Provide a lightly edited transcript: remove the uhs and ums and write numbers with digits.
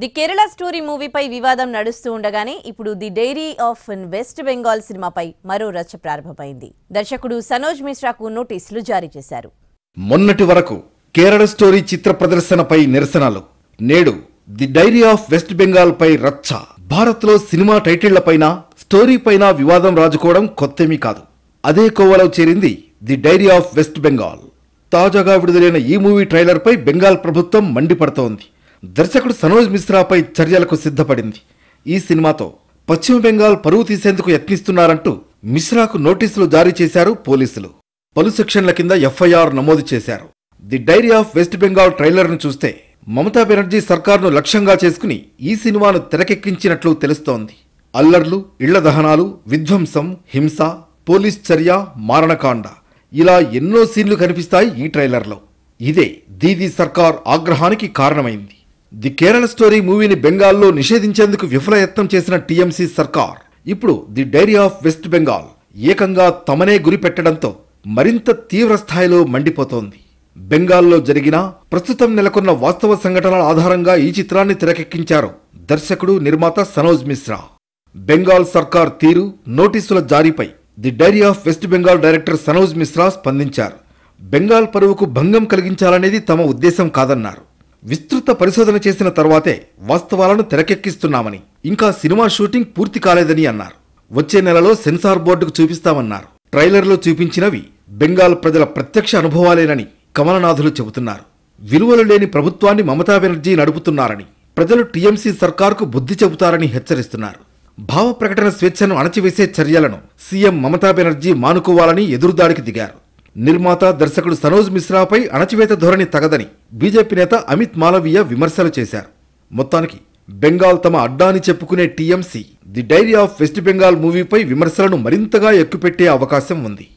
The Kerala story మూవీపై వివాదం నడుస్తూ ఉండగానే ఇప్పుడు the diary of West Bengal సినిమాపై మరో రచ్చ ప్రారంభమైంది. దర్శకుడు సంజోయ్ మిశ్రాకు నోటీసులు జారీ చేశారు. మొన్నటి వరకు కేరళ స్టోరీ చిత్ర ప్రదర్శనపై నిరసనలు, నేడు the diary of West Bengal పై రచ్చ. భారత్లో సినిమా టైటిళ్లపైన స్టోరీపైన వివాదం రాజుకోవడం కొత్తేమీ కాదు. అదే కోవలో చేరింది the diary of West Bengal. తాజాగా విడుదలైన ఈ మూవీ ట్రైలర్పై బెంగాల్ ప్రభుత్వం మండిపడుతోంది. దర్శకుడు సంజోయ్ మిశ్రాపై చర్యలకు సిద్ధపడింది. ఈ సినిమాతో పశ్చిమ బెంగాల్ పరువు తీసేందుకు యత్నిస్తున్నారంటూ మిశ్రాకు నోటీసులు జారీ చేశారు పోలీసులు. పలు సెక్షన్ల కింద ఎఫ్ఐఆర్ నమోదు చేశారు. The diary of West Bengal ట్రైలర్ను చూస్తే మమతా బెనర్జీ సర్కార్ను లక్ష్యంగా చేసుకుని ఈ సినిమాను తెరకెక్కించినట్లు తెలుస్తోంది. అల్లర్లు, ఇళ్ల దహనాలు, విధ్వంసం, హింస, పోలీస్ చర్య, మారణకాండ, ఇలా ఎన్నో సీన్లు కనిపిస్తాయి ఈ ట్రైలర్లో. ఇదే దీదీ సర్కార్ ఆగ్రహానికి కారణమైంది. ది కేరళ స్టోరీ మూవీని బెంగాల్లో నిషేధించేందుకు విఫలయత్నం చేసిన టీఎంసీ సర్కార్ ఇప్పుడు the diary of West Bengal ఏకంగా తమనే గురిపెట్టడంతో మరింత తీవ్ర స్థాయిలో మండిపోతోంది. బెంగాల్లో జరిగిన, ప్రస్తుతం నెలకొన్న వాస్తవ సంఘటనల ఆధారంగా ఈ చిత్రాన్ని తెరకెక్కించారు దర్శకుడు, నిర్మాత సంజోయ్ మిశ్రా. బెంగాల్ సర్కార్ తీరు, నోటీసుల జారీపై the diary of West Bengal director Sanjoy Mishra స్పందించారు. బెంగాల్ పరువుకు భంగం కలిగించాలనేది తమ ఉద్దేశం కాదన్నారు. విస్తృత పరిశోధన చేసిన తర్వాతే వాస్తవాలను తెరకెక్కిస్తున్నామని, ఇంకా సినిమా షూటింగ్ పూర్తి కాలేదని అన్నారు. వచ్చే నెలలో సెన్సార్ బోర్డుకు చూపిస్తామన్నారు. ట్రైలర్లో చూపించినవి బెంగాల్ ప్రజల ప్రత్యక్ష అనుభవాలేనని కమలనాథులు చెబుతున్నారు. విలువలు లేని ప్రభుత్వాన్ని మమతా బెనర్జీ నడుపుతున్నారని ప్రజలు టీఎంసీ సర్కార్కు బుద్ధి చెబుతారని హెచ్చరిస్తున్నారు. భావ ప్రకటన స్వేచ్ఛను అణచివేసే చర్యలను సీఎం మమతా బెనర్జీ మానుకోవాలని ఎదురుదాడికి దిగారు. నిర్మాత, దర్శకుడు సంజోయ్ మిశ్రాపై అణచివేత ధోరణి తగదని బీజేపీ నేత అమిత్ మాలవీయ విమర్శలు చేశారు. మొత్తానికి బెంగాల్ తమ అడ్డాని చెప్పుకునే TMC the diary of West Bengal మూవీపై విమర్శలను మరింతగా ఎక్కుపెట్టే అవకాశం ఉంది.